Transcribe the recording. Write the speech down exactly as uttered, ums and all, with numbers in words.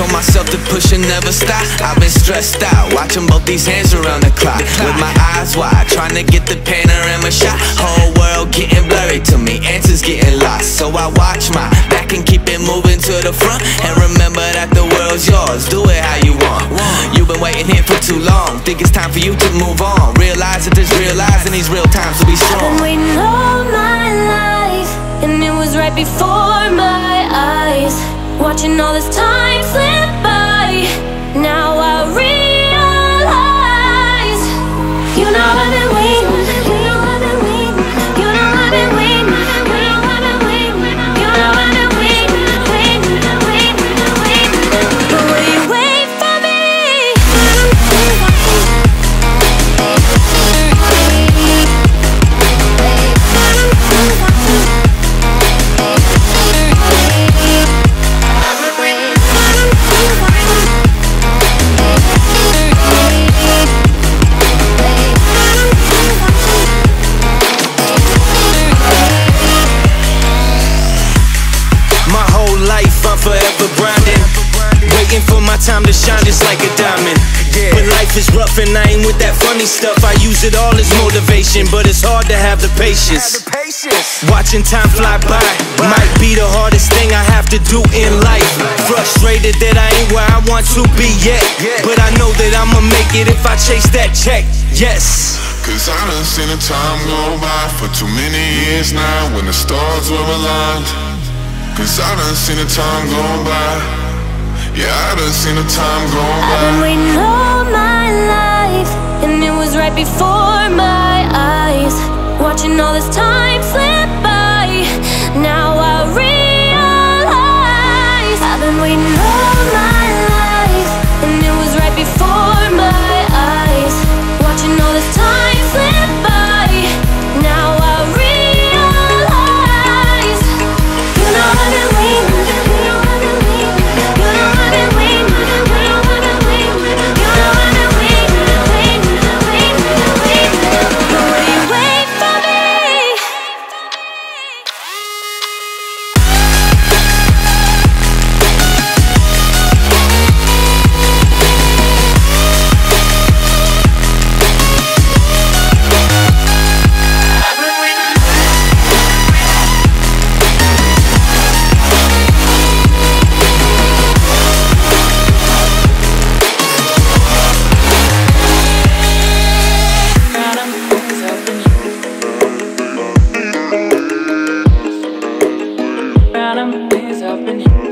told myself to push and never stop. I've been stressed out, watching both these hands around the clock, with my eyes wide, trying to get the panorama shot. Whole world getting blurry to me, answers getting lost. So I watch my back and keep it moving to the front, and remember that the world's yours, do it how you want. You've been waiting here for too long, think it's time for you to move on. Realize that there's real lies in these real times, so be strong. I've been waiting all my life, and it was right before my eyes, watching all this time slip by. Now I realize, you know I've been waiting, you know I've been waiting, you know I've been waiting, you know I've been waiting, you know I've been waiting, waiting, waiting, waiting. But will you wait for me? Time to shine just like a diamond, yeah. But life is rough and I ain't with that funny stuff. I use it all as motivation, but it's hard to have the patience, have the patience. Watching time fly by, by might be the hardest thing I have to do in life. Frustrated that I ain't where I want to be yet, yeah. But I know that I'ma make it if I chase that check, yes. Cause I done seen the time go by for too many years now, when the stars were aligned. Cause I done seen the time go by. Yeah, I done seen the time go by. I've been waiting all my life, and it was right before my eyes, watching all this time slip by. Now I realize, I've been waiting all my life, and it was right before my eyes, watching all this time slip by. Now I realize, you know I've been waiting. Happening.